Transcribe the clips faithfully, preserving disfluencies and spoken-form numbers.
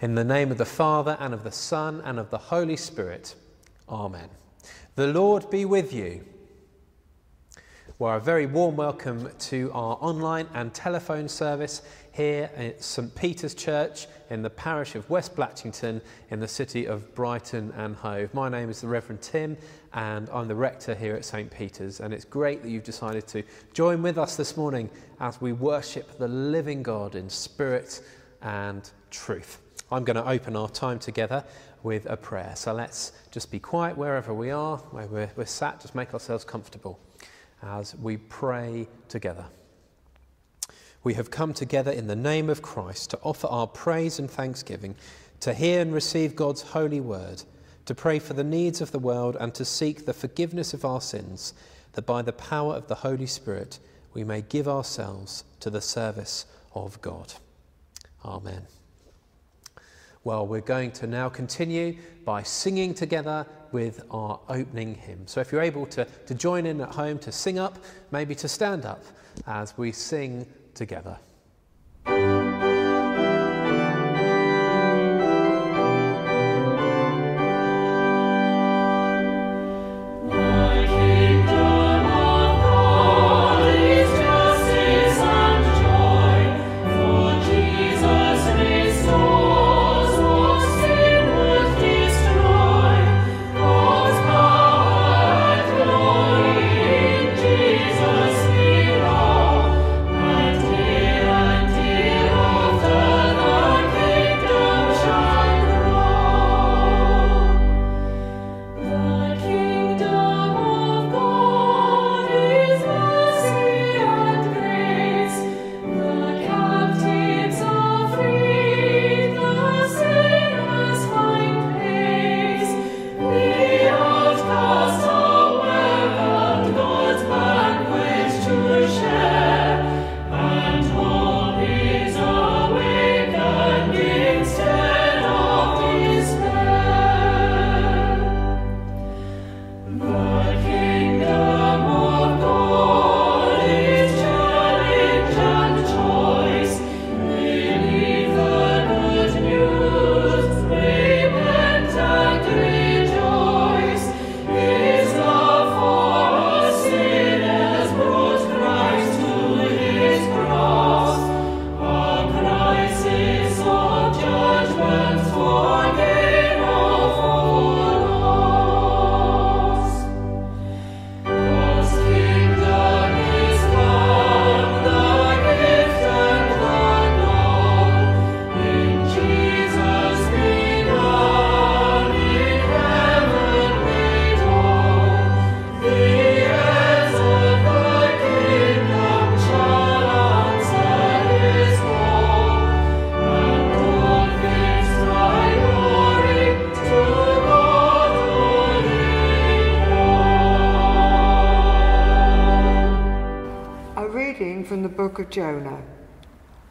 In the name of the Father, and of the Son, and of the Holy Spirit. Amen. The Lord be with you. Well, a very warm welcome to our online and telephone service here at St Peter's Church in the parish of West Blatchington in the city of Brighton and Hove. My name is the Reverend Tim and I'm the rector here at St Peter's, and it's great that you've decided to join with us this morning as we worship the living God in spirit and truth. I'm going to open our time together with a prayer. So let's just be quiet wherever we are, where we're, we're sat, just make ourselves comfortable as we pray together. We have come together in the name of Christ to offer our praise and thanksgiving, to hear and receive God's holy word, to pray for the needs of the world, and to seek the forgiveness of our sins, that by the power of the Holy Spirit we may give ourselves to the service of God. Amen. Well, we're going to now continue by singing together with our opening hymn. So if you're able to, to join in at home, to sing up, maybe to stand up as we sing together.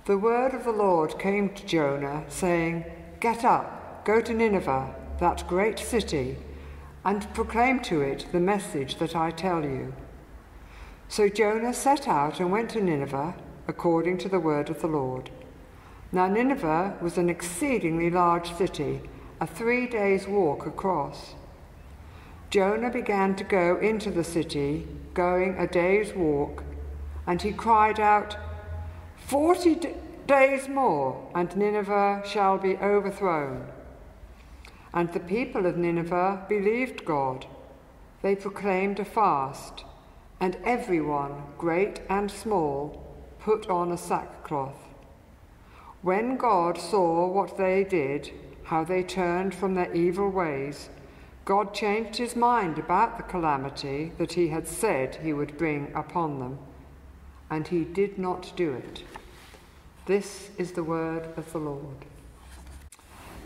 The word of the Lord came to Jonah, saying, "Get up, go to Nineveh, that great city, and proclaim to it the message that I tell you." So Jonah set out and went to Nineveh, according to the word of the Lord. Now Nineveh was an exceedingly large city, a three days' walk across. Jonah began to go into the city, going a day's walk, and he cried out, Forty d- days more, and Nineveh shall be overthrown." And the people of Nineveh believed God. They proclaimed a fast, and everyone, great and small, put on a sackcloth. When God saw what they did, how they turned from their evil ways, God changed his mind about the calamity that he had said he would bring upon them, and he did not do it. This is the word of the Lord.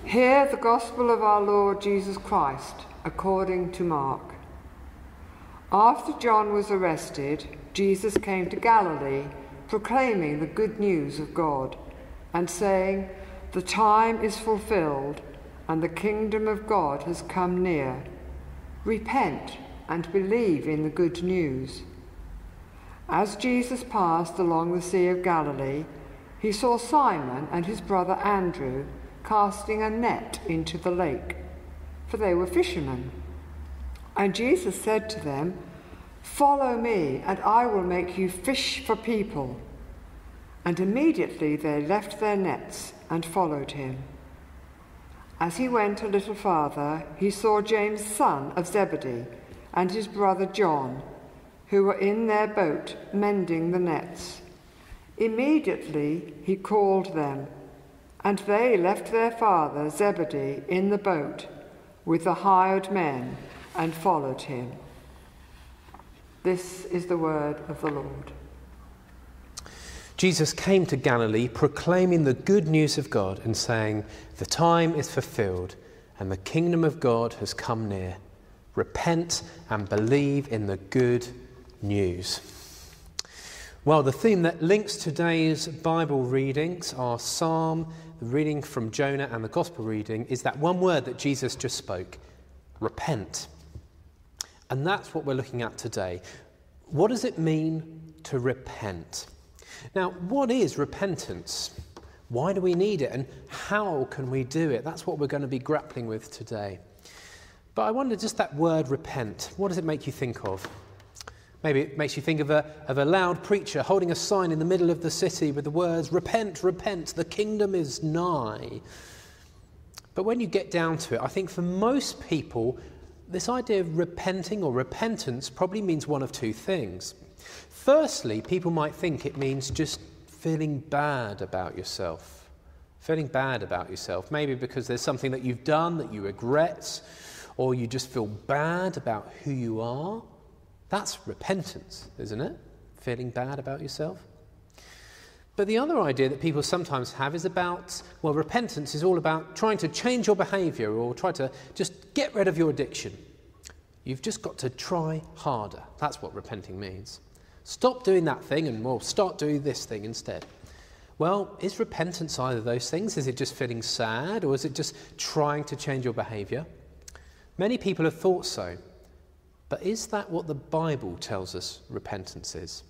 Hear the gospel of our Lord Jesus Christ according to Mark. After John was arrested, Jesus came to Galilee, proclaiming the good news of God and saying, "The time is fulfilled and the kingdom of God has come near. Repent and believe in the good news." As Jesus passed along the Sea of Galilee, he saw Simon and his brother Andrew casting a net into the lake, for they were fishermen. And Jesus said to them, "Follow me, and I will make you fish for people." And immediately they left their nets and followed him. As he went a little farther, he saw James, son of Zebedee, and his brother John, who were in their boat mending the nets. Immediately he called them, and they left their father Zebedee in the boat with the hired men and followed him. This is the word of the Lord. Jesus came to Galilee proclaiming the good news of God and saying, "The time is fulfilled and the kingdom of God has come near. Repent and believe in the good news." Well, the theme that links today's Bible readings, our psalm, the reading from Jonah and the gospel reading, is that one word that Jesus just spoke, repent. And that's what we're looking at today. What does it mean to repent? Now, what is repentance? Why do we need it? And how can we do it? That's what we're going to be grappling with today. But I wonder, just that word repent, what does it make you think of? Maybe it makes you think of a, of a loud preacher holding a sign in the middle of the city with the words, "Repent, repent, the kingdom is nigh." But when you get down to it, I think for most people, this idea of repenting or repentance probably means one of two things. Firstly, people might think it means just feeling bad about yourself. Feeling bad about yourself, maybe because there's something that you've done that you regret, or you just feel bad about who you are. That's repentance, isn't it? Feeling bad about yourself. But the other idea that people sometimes have is about, well, repentance is all about trying to change your behaviour or try to just get rid of your addiction. You've just got to try harder. That's what repenting means. Stop doing that thing and, well, start doing this thing instead. Well, is repentance either of those things? Is it just feeling sad, or is it just trying to change your behaviour? Many people have thought so. But is that what the Bible tells us repentance is?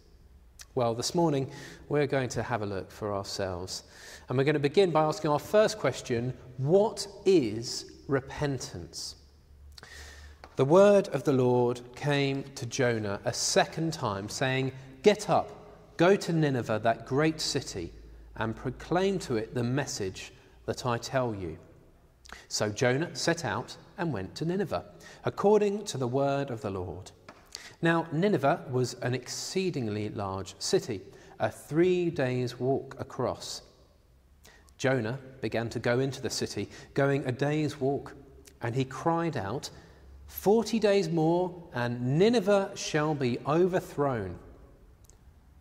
Well, this morning we're going to have a look for ourselves, and we're going to begin by asking our first question: what is repentance? The word of the Lord came to Jonah a second time, saying, "Get up, go to Nineveh, that great city, and proclaim to it the message that I tell you." So Jonah set out and went to Nineveh, according to the word of the Lord. Now, Nineveh was an exceedingly large city, a three days' walk across. Jonah began to go into the city, going a day's walk, and he cried out, "Forty days more, and Nineveh shall be overthrown."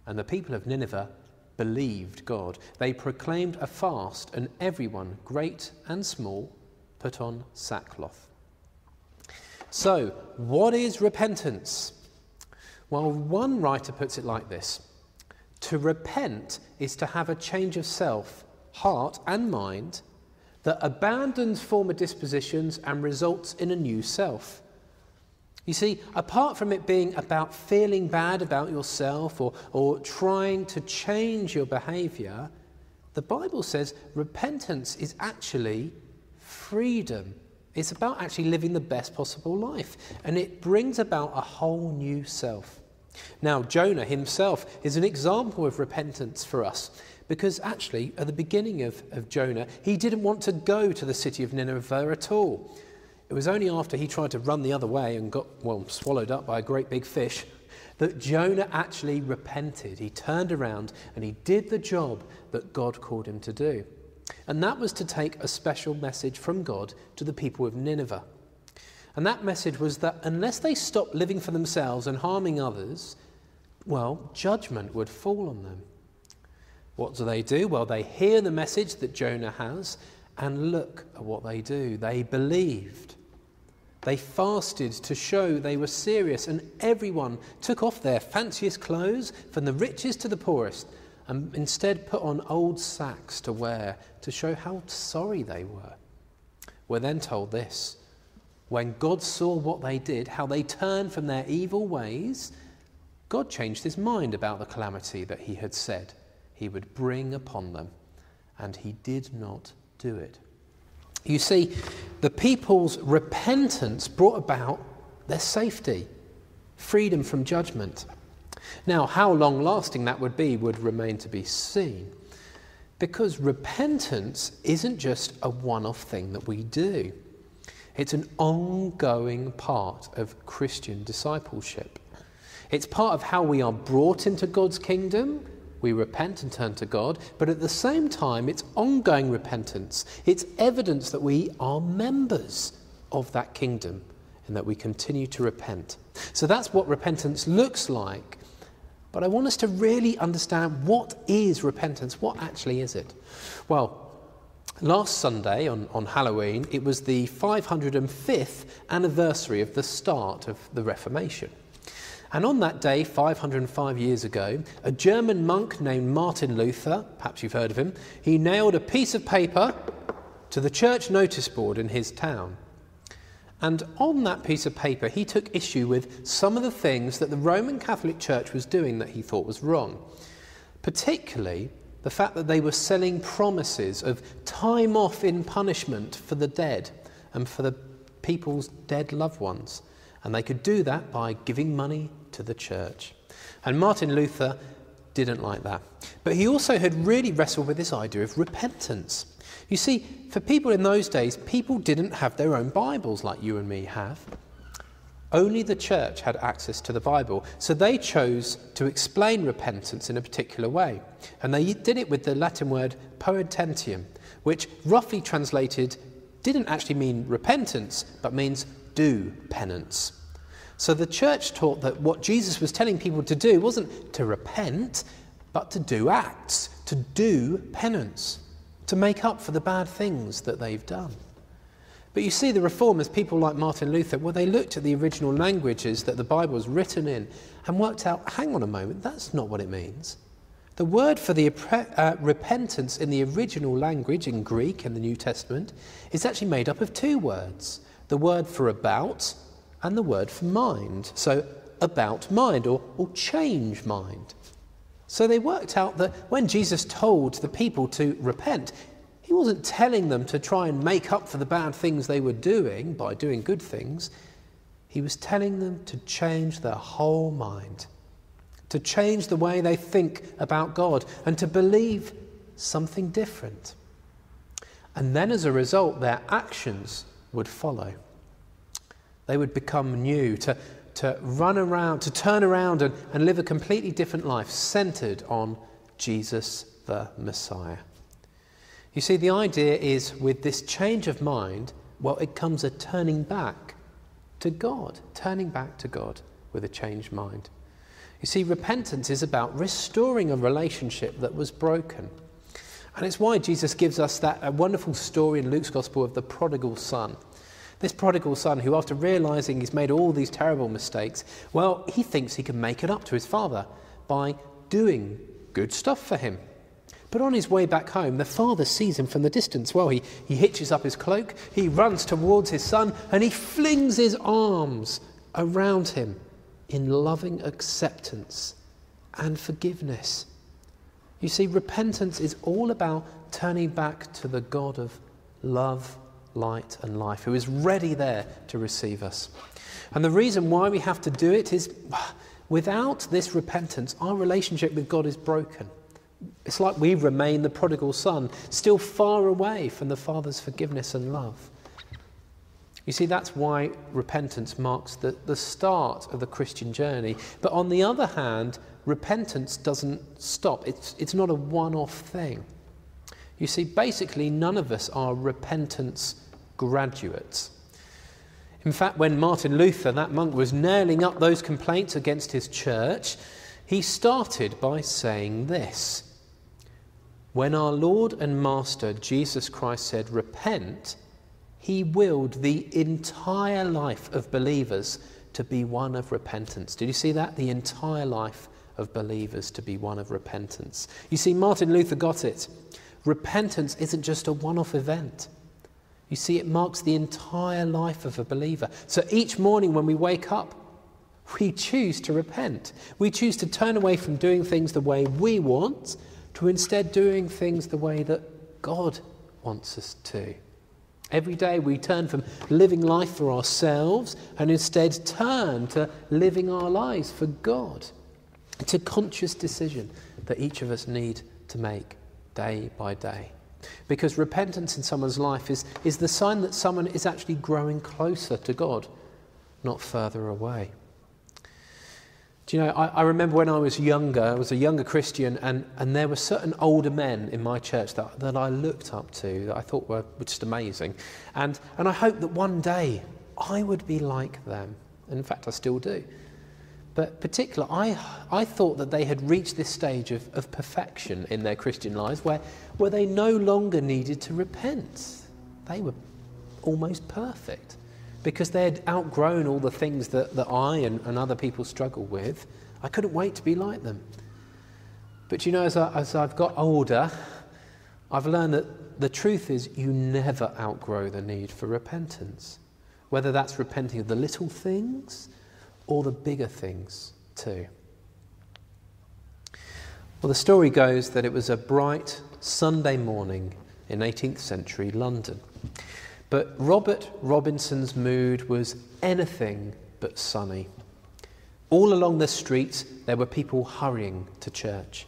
And the people of Nineveh believed God. They proclaimed a fast, and everyone, great and small, put on sackcloth. So, what is repentance? Well, one writer puts it like this: to repent is to have a change of self, heart and mind that abandons former dispositions and results in a new self. You see, apart from it being about feeling bad about yourself or, or trying to change your behaviour, the Bible says repentance is actually freedom. It's about actually living the best possible life, and it brings about a whole new self. Now, Jonah himself is an example of repentance for us, because actually at the beginning of, of Jonah, he didn't want to go to the city of Nineveh at all. It was only after he tried to run the other way and got, well, swallowed up by a great big fish that Jonah actually repented. He turned around and he did the job that God called him to do. And that was to take a special message from God to the people of Nineveh. And that message was that unless they stopped living for themselves and harming others, well, judgment would fall on them. What do they do? Well, they hear the message that Jonah has, and look at what they do. They believed. They fasted to show they were serious, and everyone took off their fanciest clothes, from the richest to the poorest, and instead put on old sacks to wear to show how sorry they were. We're then told this: when God saw what they did, how they turned from their evil ways, God changed his mind about the calamity that he had said he would bring upon them, and he did not do it. You see, the people's repentance brought about their safety, freedom from judgment. Now, how long-lasting that would be would remain to be seen, because repentance isn't just a one-off thing that we do. It's an ongoing part of Christian discipleship. It's part of how we are brought into God's kingdom. We repent and turn to God, but at the same time, it's ongoing repentance. It's evidence that we are members of that kingdom and that we continue to repent. So that's what repentance looks like. But I want us to really understand, what is repentance? What actually is it? Well, last Sunday on, on Halloween, it was the five hundred and fifth anniversary of the start of the Reformation. And on that day, five hundred and five years ago, a German monk named Martin Luther, perhaps you've heard of him, he nailed a piece of paper to the church notice board in his town. And on that piece of paper, he took issue with some of the things that the Roman Catholic Church was doing that he thought was wrong, particularly the fact that they were selling promises of time off in punishment for the dead and for the people's dead loved ones. And they could do that by giving money to the church. And Martin Luther didn't like that. But he also had really wrestled with this idea of repentance. You see, for people in those days, people didn't have their own Bibles like you and me have. Only the church had access to the Bible. So they chose to explain repentance in a particular way. And they did it with the Latin word poenitentiam, which roughly translated didn't actually mean repentance, but means do penance. So the church taught that what Jesus was telling people to do wasn't to repent, but to do acts, to do penance, to make up for the bad things that they've done. But you see, the reformers, people like Martin Luther, well, they looked at the original languages that the Bible was written in and worked out, hang on a moment, that's not what it means. The word for the uh, repentance in the original language, in Greek and the New Testament, is actually made up of two words. The word for about and the word for mind. So about mind, or, or change mind. So they worked out that when Jesus told the people to repent, he wasn't telling them to try and make up for the bad things they were doing by doing good things. He was telling them to change their whole mind, to change the way they think about God and to believe something different. And then as a result, their actions would follow. They would become new, to, to run around, to turn around and, and live a completely different life centered on Jesus the Messiah. You see, the idea is with this change of mind, well, it comes a turning back to God, turning back to God with a changed mind. You see, repentance is about restoring a relationship that was broken. And it's why Jesus gives us that wonderful story in Luke's Gospel of the prodigal son. This prodigal son who, after realizing he's made all these terrible mistakes, well, he thinks he can make it up to his father by doing good stuff for him. But on his way back home, the father sees him from the distance. Well, he, he hitches up his cloak, he runs towards his son, and he flings his arms around him in loving acceptance and forgiveness. You see, repentance is all about turning back to the God of love, light and life, who is ready there to receive us. And the reason why we have to do it is, without this repentance, our relationship with God is broken. It's like we remain the prodigal son, still far away from the Father's forgiveness and love. You see, that's why repentance marks the, the start of the Christian journey. But on the other hand, repentance doesn't stop. It's, it's not a one-off thing. You see, basically, none of us are repentance graduates. In fact, when Martin Luther, that monk, was nailing up those complaints against his church, he started by saying this. When our Lord and Master Jesus Christ said, repent, he willed the entire life of believers to be one of repentance. Did you see that? The entire life of believers to be one of repentance. You see, Martin Luther got it. Repentance isn't just a one-off event. You see, it marks the entire life of a believer. So each morning when we wake up, we choose to repent. We choose to turn away from doing things the way we want to instead doing things the way that God wants us to. Every day we turn from living life for ourselves and instead turn to living our lives for God. It's a conscious decision that each of us need to make day by day. Because repentance in someone's life is, is the sign that someone is actually growing closer to God, not further away. Do you know, I, I remember when I was younger, I was a younger Christian, and, and there were certain older men in my church that, that I looked up to, that I thought were, were just amazing. And, and I hoped that one day I would be like them. And in fact, I still do. But particularly, I, I thought that they had reached this stage of, of perfection in their Christian lives where, where they no longer needed to repent. They were almost perfect, because they had outgrown all the things that, that I and, and other people struggle with. I couldn't wait to be like them. But you know, as, I, as I've got older, I've learned that the truth is you never outgrow the need for repentance, whether that's repenting of the little things or the bigger things too. Well, the story goes that it was a bright Sunday morning in eighteenth century London. But Robert Robinson's mood was anything but sunny. All along the streets there were people hurrying to church.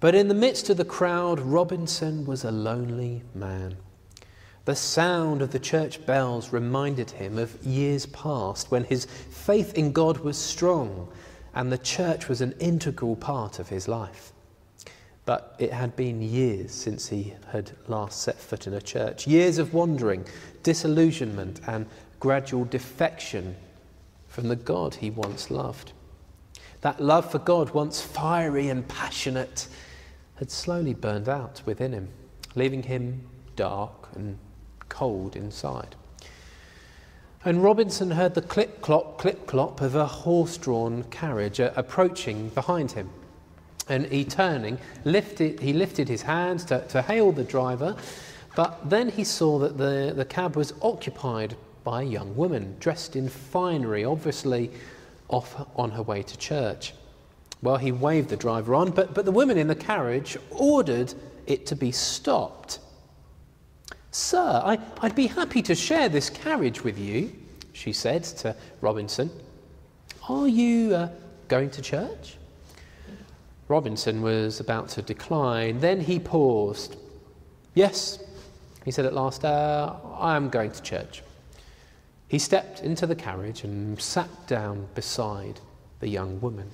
But in the midst of the crowd, Robinson was a lonely man. The sound of the church bells reminded him of years past when his faith in God was strong and the church was an integral part of his life. But it had been years since he had last set foot in a church, years of wandering, disillusionment, and gradual defection from the God he once loved. That love for God, once fiery and passionate, had slowly burned out within him, leaving him dark and cold inside. And Robinson heard the clip-clop, clip-clop of a horse-drawn carriage uh, approaching behind him. And he turning, lifted, he lifted his hands to, to hail the driver, but then he saw that the, the cab was occupied by a young woman, dressed in finery, obviously off on her way to church. Well, he waved the driver on, but, but the woman in the carriage ordered it to be stopped. "Sir, I, I'd be happy to share this carriage with you," she said to Robinson. "Are you uh, going to church?" Robinson was about to decline. Then he paused. "Yes," he said at last, uh, "I am going to church." He stepped into the carriage and sat down beside the young woman.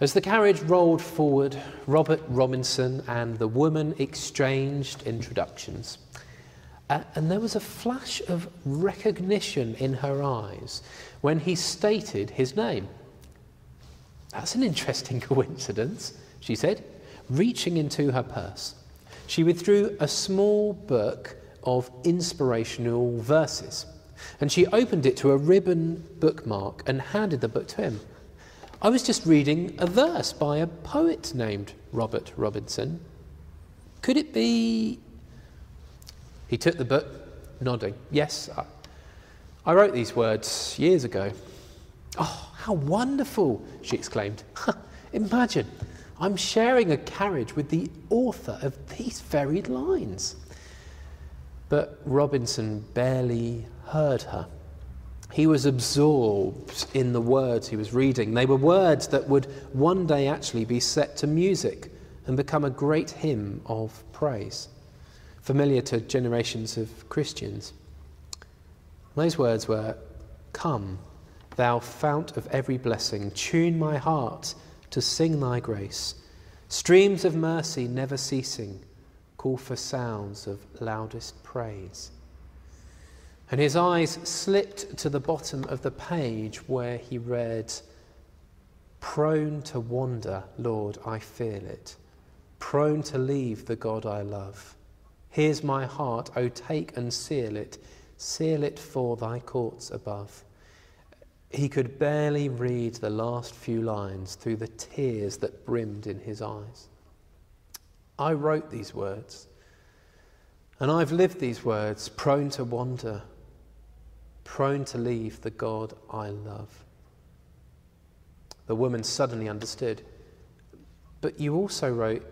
As the carriage rolled forward, Robert Robinson and the woman exchanged introductions. Uh, and there was a flash of recognition in her eyes when he stated his name. "That's an interesting coincidence," she said, reaching into her purse. She withdrew a small book of inspirational verses, and she opened it to a ribbon bookmark and handed the book to him. "I was just reading a verse by a poet named Robert Robinson. Could it be..." He took the book, nodding. "Yes, I, I wrote these words years ago." "Oh, how wonderful!" she exclaimed. "Imagine, I'm sharing a carriage with the author of these very lines." But Robinson barely heard her. He was absorbed in the words he was reading. They were words that would one day actually be set to music and become a great hymn of praise, familiar to generations of Christians. Those words were, "Come, thou fount of every blessing, tune my heart to sing thy grace. Streams of mercy never ceasing, call for sounds of loudest praise." And his eyes slipped to the bottom of the page where he read, "Prone to wander, Lord, I feel it. Prone to leave the God I love. Here's my heart, O take and seal it. Seal it for thy courts above." He could barely read the last few lines through the tears that brimmed in his eyes. "I wrote these words, and I've lived these words, prone to wander, prone to leave the God I love." The woman suddenly understood. "But you also wrote,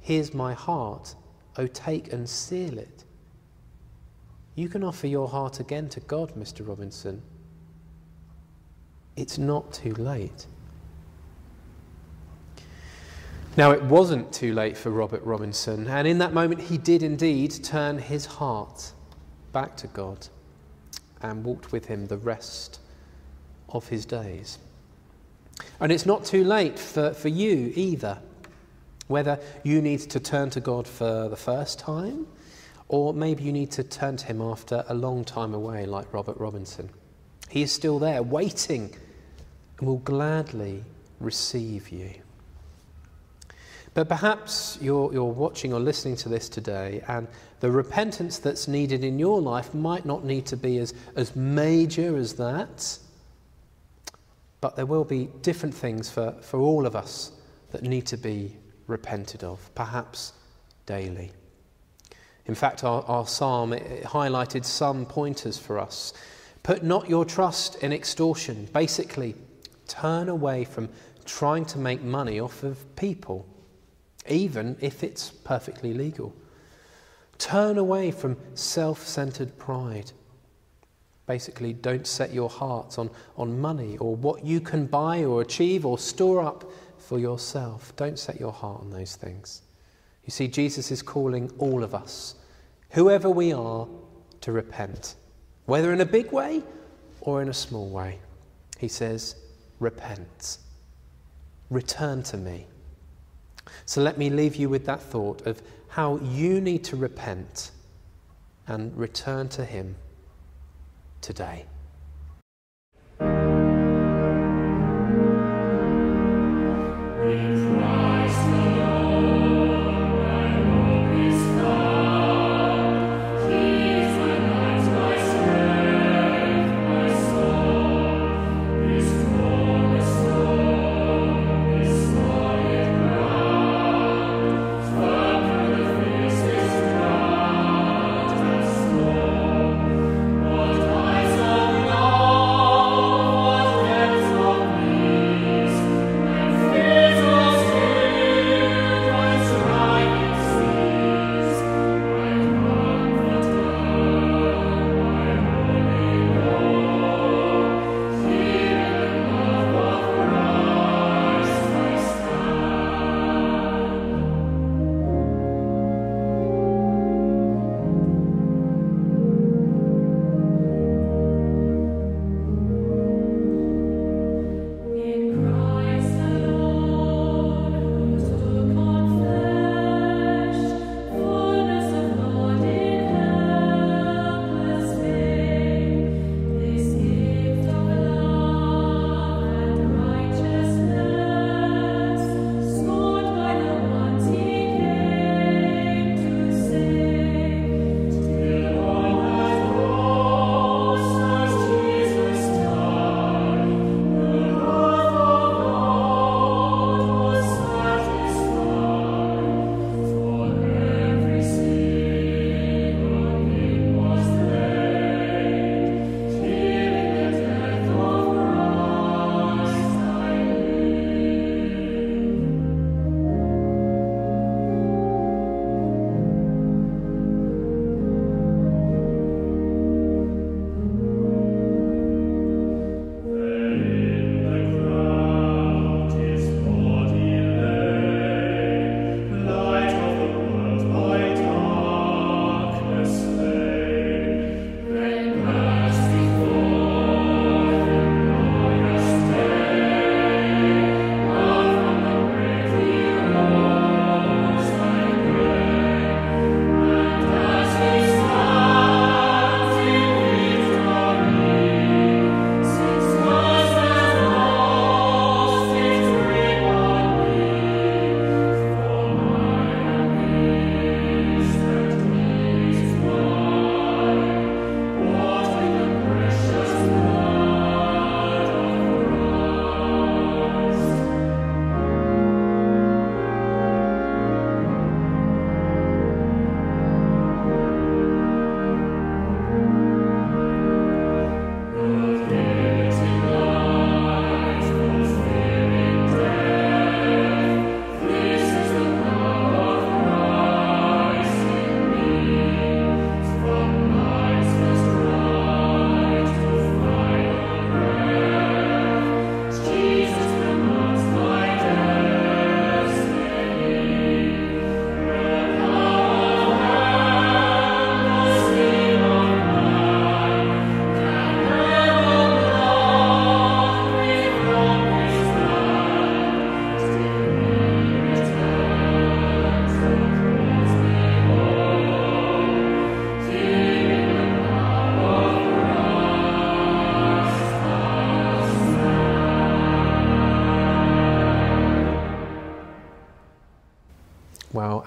here's my heart, O take and seal it. You can offer your heart again to God, Mister Robinson. It's not too late. Now, it wasn't too late for Robert Robinson, and in that moment he did indeed turn his heart back to God and walked with him the rest of his days. And it's not too late for, for you either, whether you need to turn to God for the first time, or maybe you need to turn to him after a long time away like Robert Robinson. He is still there waiting and will gladly receive you. But perhaps you're, you're watching or listening to this today, and the repentance that's needed in your life might not need to be as, as major as that, but there will be different things for, for all of us that need to be repented of, perhaps daily. In fact, our, our psalm it highlighted some pointers for us. Put not your trust in extortion. Basically, turn away from trying to make money off of people, even if it's perfectly legal. Turn away from self-centered pride. Basically, don't set your heart on, on money or what you can buy or achieve or store up for yourself. Don't set your heart on those things. You see, Jesus is calling all of us, whoever we are, to repent, whether in a big way or in a small way. He says, repent, return to me. So let me leave you with that thought of how you need to repent and return to him today.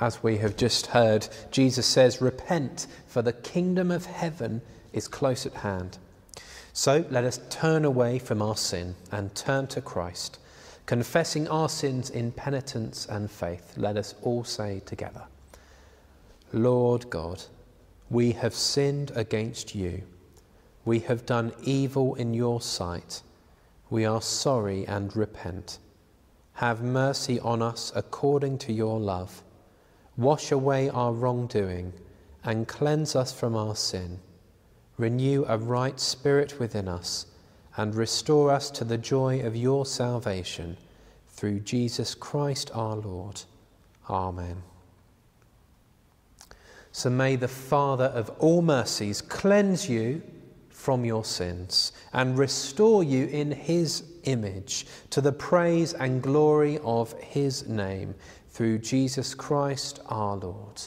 as we have just heard, Jesus says, repent, for the kingdom of heaven is close at hand. So let us turn away from our sin and turn to Christ, confessing our sins in penitence and faith. Let us all say together, Lord God, we have sinned against you. We have done evil in your sight. We are sorry and repent. Have mercy on us according to your love. Wash away our wrongdoing and cleanse us from our sin. Renew a right spirit within us and restore us to the joy of your salvation, through Jesus Christ our Lord. Amen. So may the Father of all mercies cleanse you from your sins and restore you in his image, to the praise and glory of his name, through Jesus Christ our Lord.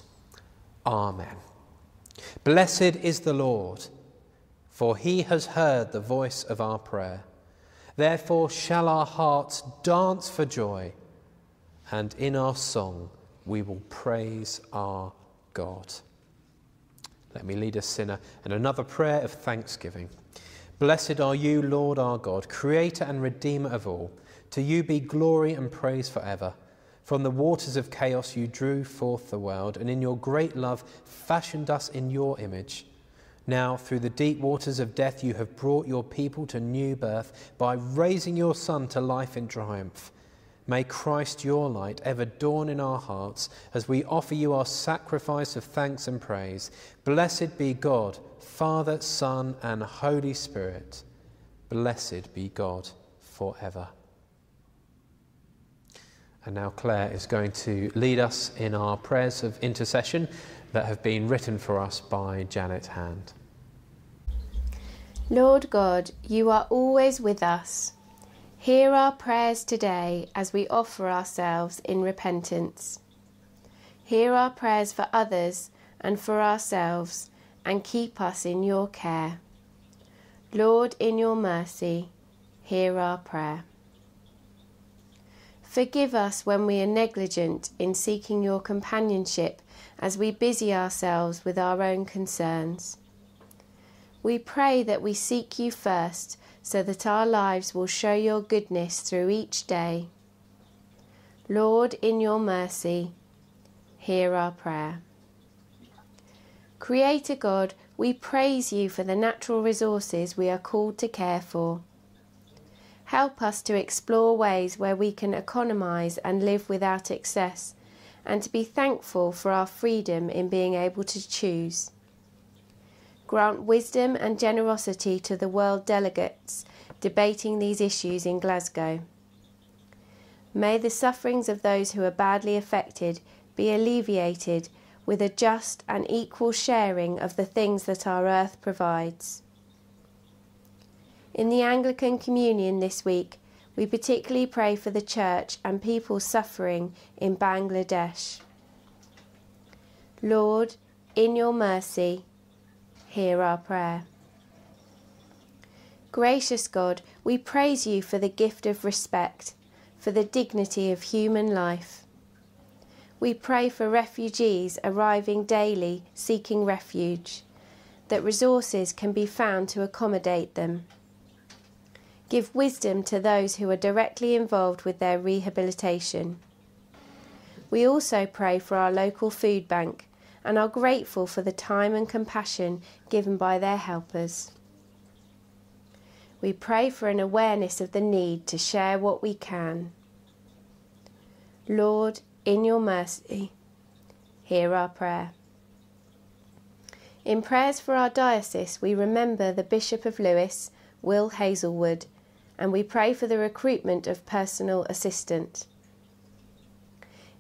Amen. Blessed is the Lord, for he has heard the voice of our prayer. Therefore shall our hearts dance for joy, and in our song we will praise our God. Let me lead us, sinner, in another prayer of thanksgiving. Blessed are you, Lord our God, creator and redeemer of all. To you be glory and praise forever. From the waters of chaos you drew forth the world, and in your great love fashioned us in your image. Now through the deep waters of death you have brought your people to new birth by raising your Son to life in triumph. May Christ your light ever dawn in our hearts as we offer you our sacrifice of thanks and praise. Blessed be God, Father, Son, and Holy Spirit. Blessed be God forever. And now Claire is going to lead us in our prayers of intercession that have been written for us by Janet Hand. Lord God, you are always with us. Hear our prayers today as we offer ourselves in repentance. Hear our prayers for others and for ourselves, and keep us in your care. Lord, in your mercy, hear our prayer. Forgive us when we are negligent in seeking your companionship as we busy ourselves with our own concerns. We pray that we seek you first, so that our lives will show your goodness through each day. Lord, in your mercy, hear our prayer. Creator God, we praise you for the natural resources we are called to care for. Help us to explore ways where we can economise and live without excess, and to be thankful for our freedom in being able to choose. Grant wisdom and generosity to the world delegates debating these issues in Glasgow. May the sufferings of those who are badly affected be alleviated with a just and equal sharing of the things that our earth provides. In the Anglican Communion this week, we particularly pray for the Church and people suffering in Bangladesh. Lord, in your mercy, hear our prayer. Gracious God, we praise you for the gift of respect, for the dignity of human life. We pray for refugees arriving daily seeking refuge, that resources can be found to accommodate them. Give wisdom to those who are directly involved with their rehabilitation. We also pray for our local food bank, and are grateful for the time and compassion given by their helpers. We pray for an awareness of the need to share what we can. Lord, in your mercy, hear our prayer. In prayers for our diocese, we remember the Bishop of Lewes, Will Hazelwood, and we pray for the recruitment of personal assistant.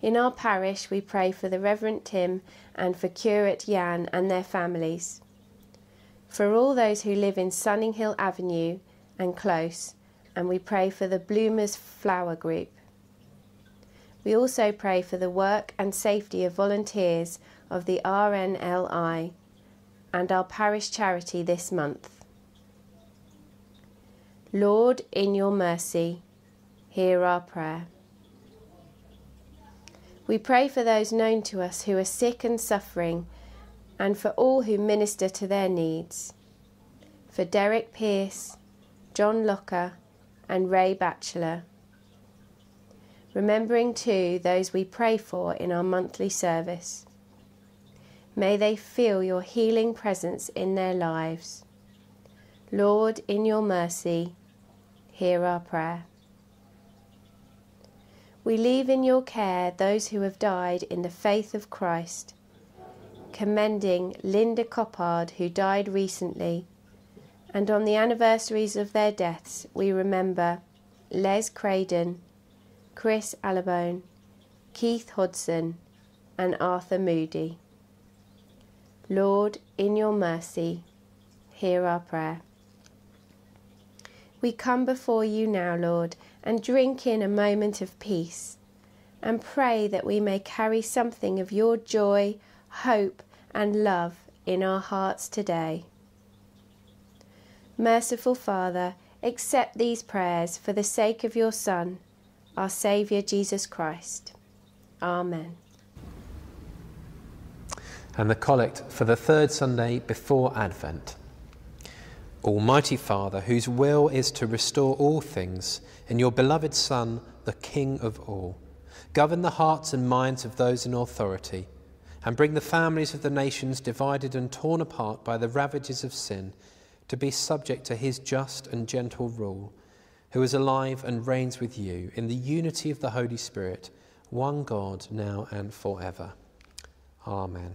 In our parish, we pray for the Reverend Tim and for Curate Jan and their families. For all those who live in Sunninghill Avenue and close, and we pray for the Bloomers Flower Group. We also pray for the work and safety of volunteers of the R N L I and our parish charity this month. Lord, in your mercy, hear our prayer. We pray for those known to us who are sick and suffering, and for all who minister to their needs. For Derek Pierce, John Locker, and Ray Batchelor. Remembering too those we pray for in our monthly service. May they feel your healing presence in their lives. Lord, in your mercy, hear our prayer. We leave in your care those who have died in the faith of Christ, commending Linda Coppard, who died recently, and on the anniversaries of their deaths we remember Les Craydon, Chris Allabone, Keith Hudson, and Arthur Moody. Lord, in your mercy, hear our prayer. We come before you now, Lord, and drink in a moment of peace, and pray that we may carry something of your joy, hope, and love in our hearts today. Merciful Father, accept these prayers for the sake of your Son, our Saviour Jesus Christ. Amen. And the collect for the third Sunday before Advent. Almighty Father, whose will is to restore all things, in your beloved Son, the King of all, govern the hearts and minds of those in authority, and bring the families of the nations divided and torn apart by the ravages of sin to be subject to his just and gentle rule, who is alive and reigns with you in the unity of the Holy Spirit, one God, now and forever. Amen.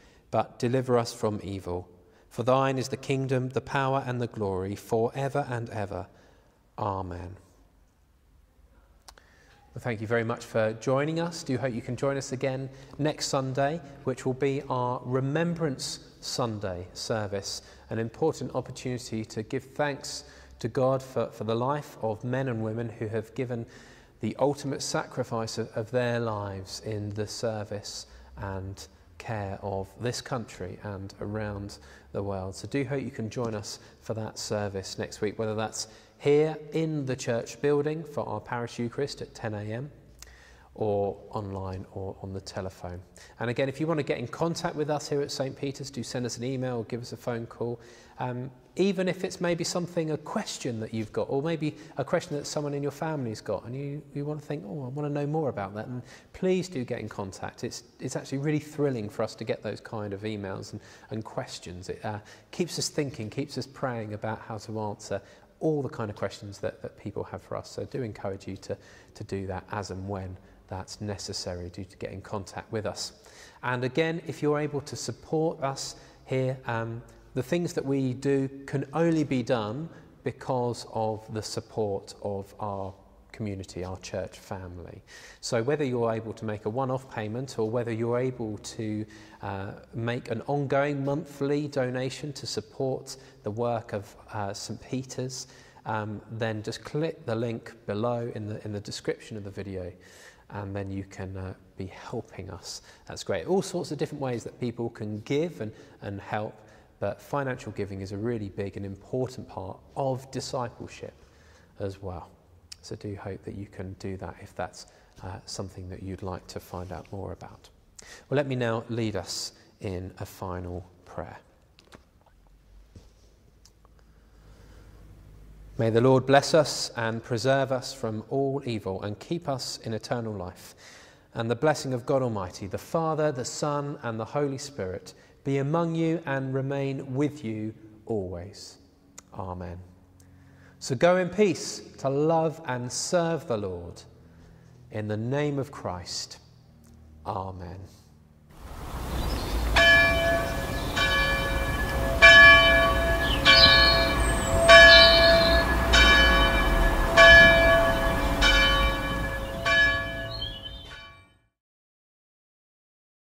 but deliver us from evil. For thine is the kingdom, the power, and the glory, for ever and ever. Amen. Well, thank you very much for joining us. Do hope you can join us again next Sunday, which will be our Remembrance Sunday service, an important opportunity to give thanks to God for, for the life of men and women who have given the ultimate sacrifice of, of their lives in the service and care of this country and around the world. So do hope you can join us for that service next week, whether that's here in the church building for our parish Eucharist at ten a m or online or on the telephone. And again, if you want to get in contact with us here at St Peter's, do send us an email or give us a phone call. Um, even if it's maybe something, a question that you've got, or maybe a question that someone in your family's got, and you, you want to think, oh, I want to know more about that, and please do get in contact. It's, it's actually really thrilling for us to get those kind of emails and, and questions. It uh, keeps us thinking, keeps us praying about how to answer all the kind of questions that, that people have for us. So do encourage you to, to do that as and when that's necessary, do to get in contact with us. And again, if you're able to support us here, um, the things that we do can only be done because of the support of our community, our church family. So whether you're able to make a one-off payment or whether you're able to uh, make an ongoing monthly donation to support the work of uh, St Peter's, um, then just click the link below in the, in the description of the video, and then you can uh, be helping us. That's great. All sorts of different ways that people can give and, and help. But financial giving is a really big and important part of discipleship as well. So do hope that you can do that if that's uh, something that you'd like to find out more about. Well, let me now lead us in a final prayer. May the Lord bless us and preserve us from all evil and keep us in eternal life. And the blessing of God Almighty, the Father, the Son, and the Holy Spirit be among you and remain with you always. Amen. So go in peace to love and serve the Lord. In the name of Christ. Amen.